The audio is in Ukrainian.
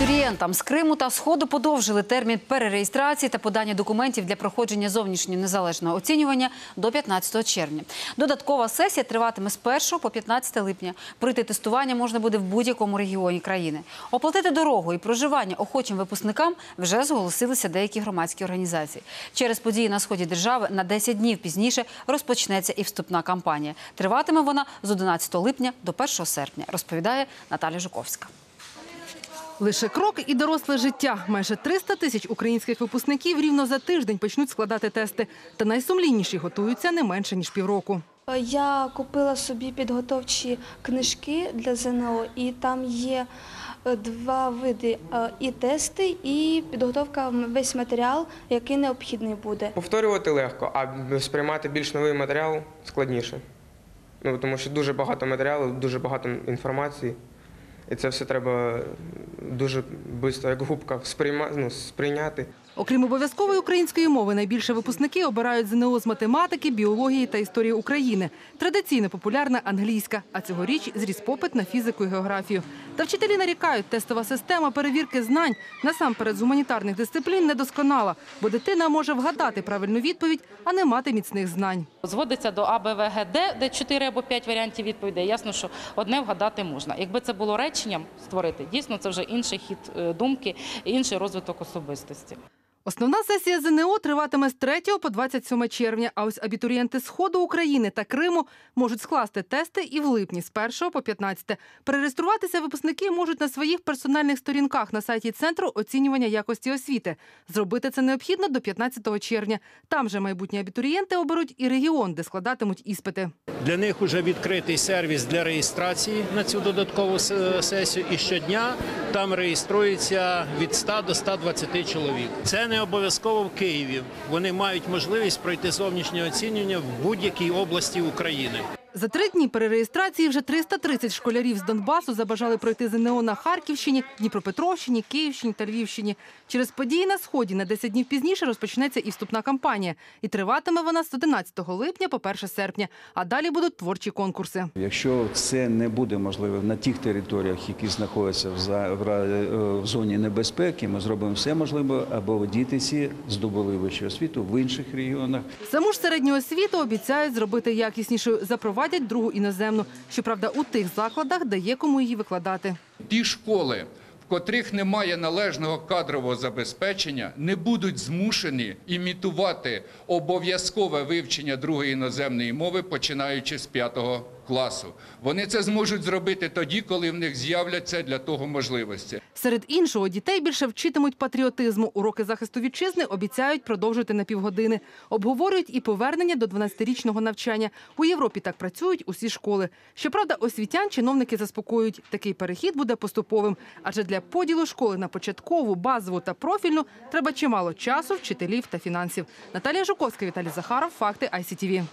Абітурієнтам з Криму та Сходу подовжили термін перереєстрації та подання документів для проходження зовнішнього незалежного оцінювання до 15 червня. Додаткова сесія триватиме з 1 по 15 липня. Пройти тестування можна буде в будь-якому регіоні країни. Оплатити дорогу і проживання охочим випускникам вже зголосилися деякі громадські організації. Через події на сході держави на 10 днів пізніше розпочнеться і вступна кампанія. Триватиме вона з 11 липня до 1 серпня, розповідає Наталія Жуковська. Лише крок і доросле життя. Майже 300 тисяч українських випускників рівно за тиждень почнуть складати тести. Та найсумлінніші готуються не менше, ніж півроку. Я купила собі підготовчі книжки для ЗНО, і там є два види – і тести, і підготовка, весь матеріал, який необхідний буде. Повторювати легко, а сприймати більш новий матеріал складніше. Тому що дуже багато матеріалу, дуже багато інформації. І це все треба дуже швидко, як губка, сприйняти. Окрім обов'язкової української мови, найбільше випускники обирають ЗНО з математики, біології та історії України. Традиційно популярна англійська, а цьогоріч зріс попит на фізику і географію. Та вчителі нарікають, тестова система перевірки знань насамперед з гуманітарних дисциплін недосконала, бо дитина може вгадати правильну відповідь, а не мати міцних знань. Зводиться до АБВГД, де 4 або 5 варіантів відповідей. Ясно, що одне вгадати можна. Якби це було реченням створити, дійсно це вже інший хід думки, інший розвиток особистості. Основна сесія ЗНО триватиме з 3 по 27 червня, а ось абітурієнти Сходу України та Криму можуть скласти тести і в липні з 1 по 15. Перереєструватися випускники можуть на своїх персональних сторінках на сайті Центру оцінювання якості освіти. Зробити це необхідно до 15 червня. Там же майбутні абітурієнти оберуть і регіон, де складатимуть іспити. Для них вже відкритий сервіс для реєстрації на цю додаткову сесію. І щодня там реєструється від 100 до 120 чоловік. Це не обов'язково в Києві. Вони мають можливість пройти зовнішнє оцінювання в будь-якій області України. За 3 дні перереєстрації вже 330 школярів з Донбасу забажали пройти ЗНО на Харківщині, Дніпропетровщині, Київщині та Львівщині. Через події на Сході на 10 днів пізніше розпочнеться і вступна кампанія. І триватиме вона з 11 липня по 1 серпня. А далі будуть творчі конкурси. Якщо це не буде можливо на тих територіях, які знаходяться в зоні небезпеки, ми зробимо все можливе, аби діти здобули вищу освіту в інших регіонах. Саму ж середню освіту обіцяють зробити якіснішою, запровадять другу іноземну. Щоправда, у тих закладах, де є кому її викладати. Ті школи, в котрих немає належного кадрового забезпечення, не будуть змушені імітувати обов'язкове вивчення другої іноземної мови, починаючи з 5-го класу. Вони це зможуть зробити тоді, коли в них з'являться для того можливості. Серед іншого, дітей більше вчитимуть патріотизму. Уроки захисту вітчизни обіцяють продовжити на півгодини. Обговорюють і повернення до 12-річного навчання. У Європі так працюють усі школи. Щоправда, освітян чиновники заспокоюють. Такий перехід буде поступовим. Адже для поділу школи на початкову, базову та профільну треба чимало часу, вчителів та фінансів. Наталія Жуковська, Віталій Захаров, факти ICTV.